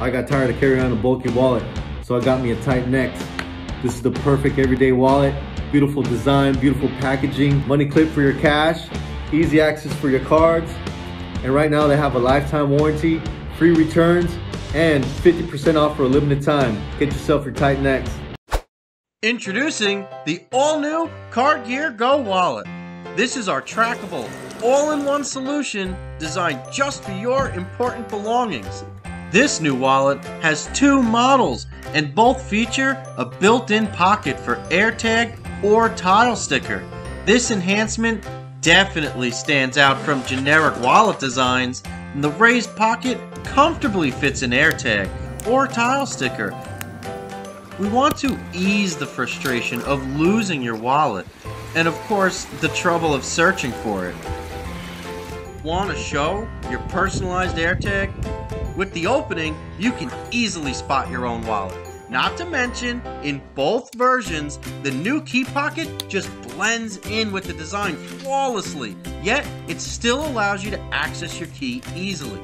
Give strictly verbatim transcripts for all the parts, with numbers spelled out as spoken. I got tired of carrying on a bulky wallet, so I got me a Titan X. This is the perfect everyday wallet. Beautiful design, beautiful packaging, money clip for your cash, easy access for your cards, and right now they have a lifetime warranty, free returns, and fifty percent off for a limited time. Get yourself your Titan X. Introducing the all-new Card Gear Go Wallet. This is our trackable, all-in-one solution designed just for your important belongings. This new wallet has two models and both feature a built-in pocket for AirTag or Tile Sticker. This enhancement definitely stands out from generic wallet designs, and the raised pocket comfortably fits an AirTag or Tile Sticker. We want to ease the frustration of losing your wallet and, of course, the trouble of searching for it. Want to show your personalized AirTag? With the opening, you can easily spot your own wallet. Not to mention, in both versions, the new key pocket just blends in with the design flawlessly, yet it still allows you to access your key easily.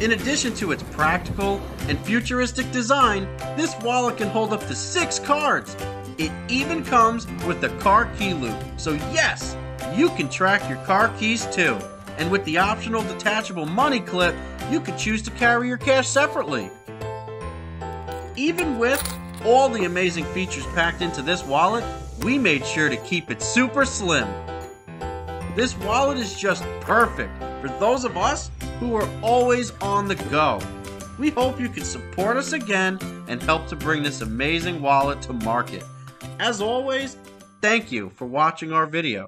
In addition to its practical and futuristic design, this wallet can hold up to six cards. It even comes with a card key loop, so yes, you can track your card keys too. And with the optional detachable money clip, you can choose to carry your cash separately. Even with all the amazing features packed into this wallet, we made sure to keep it super slim. This wallet is just perfect for those of us who are always on the go. We hope you can support us again and help to bring this amazing wallet to market. As always, thank you for watching our video.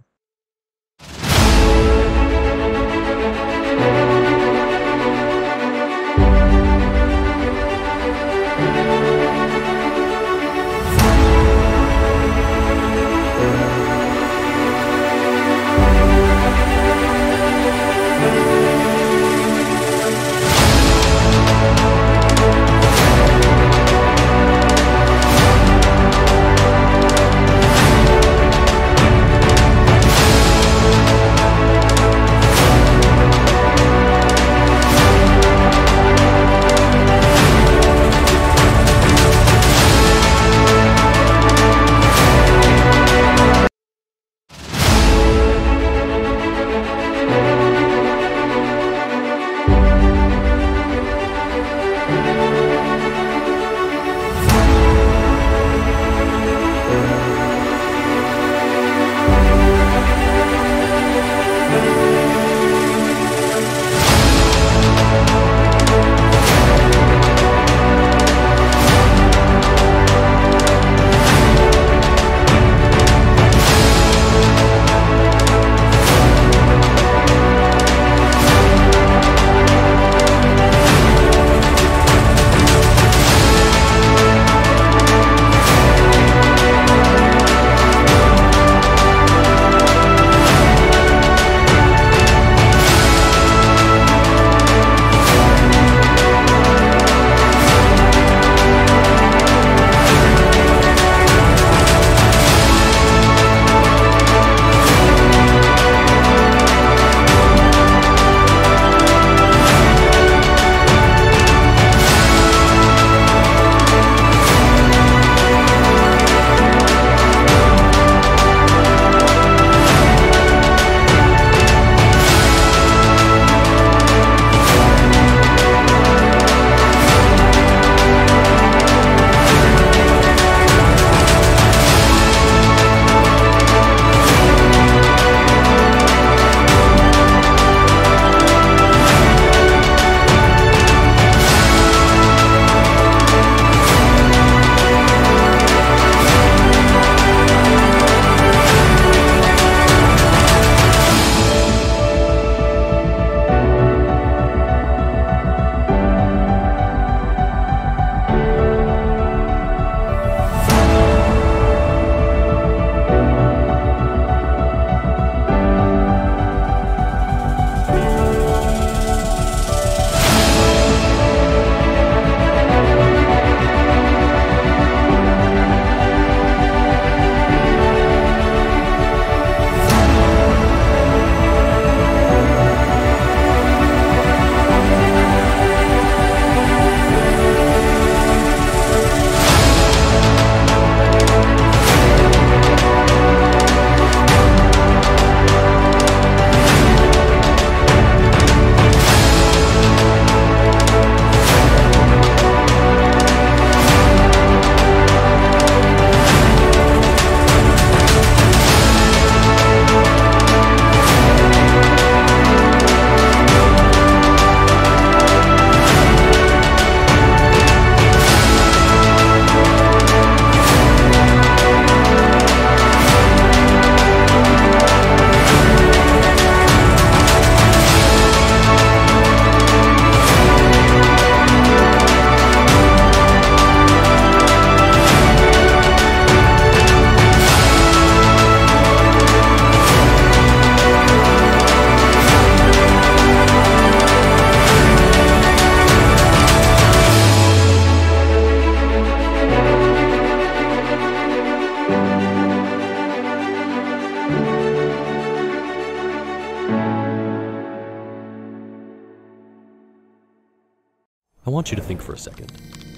I want you to think for a second.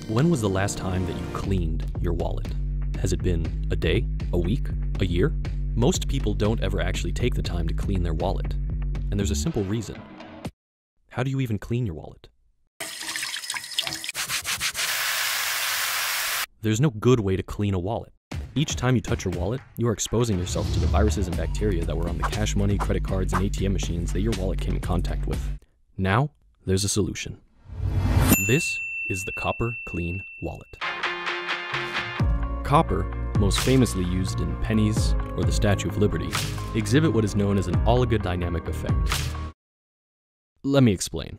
When was the last time that you cleaned your wallet? Has it been a day, a week, a year? Most people don't ever actually take the time to clean their wallet. And there's a simple reason. How do you even clean your wallet? There's no good way to clean a wallet. Each time you touch your wallet, you are exposing yourself to the viruses and bacteria that were on the cash money, credit cards, and A T M machines that your wallet came in contact with. Now, there's a solution. This is the Copper Clean Wallet. Copper, most famously used in pennies or the Statue of Liberty, exhibit what is known as an oligodynamic effect. Let me explain.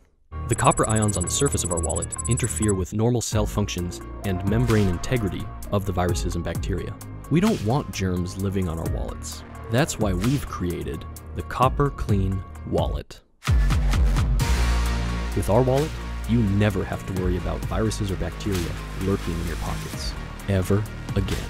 The copper ions on the surface of our wallet interfere with normal cell functions and membrane integrity of the viruses and bacteria. We don't want germs living on our wallets. That's why we've created the Copper Clean Wallet. With our wallet, you never have to worry about viruses or bacteria lurking in your pockets, ever again.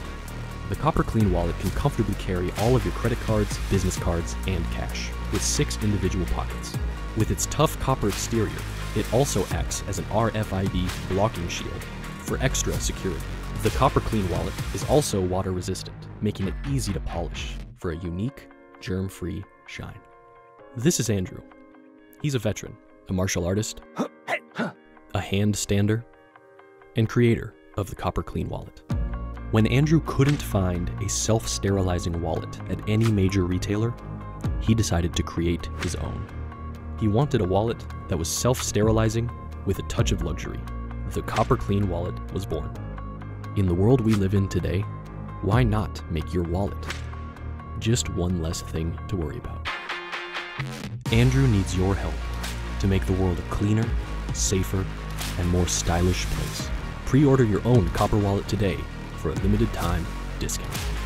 The Copper Clean Wallet can comfortably carry all of your credit cards, business cards, and cash with six individual pockets. With its tough copper exterior, it also acts as an R F I D blocking shield for extra security. The Copper Clean Wallet is also water resistant, making it easy to polish for a unique, germ-free shine. This is Andrew. He's a veteran, a martial artist, a hand stander, and creator of the Copper Clean Wallet. When Andrew couldn't find a self-sterilizing wallet at any major retailer, he decided to create his own. He wanted a wallet that was self-sterilizing with a touch of luxury. The Copper Clean Wallet was born. In the world we live in today, why not make your wallet just one less thing to worry about? Andrew needs your help to make the world a cleaner, safer, and more stylish place. Pre-order your own Copper Wallet today for a limited time discount.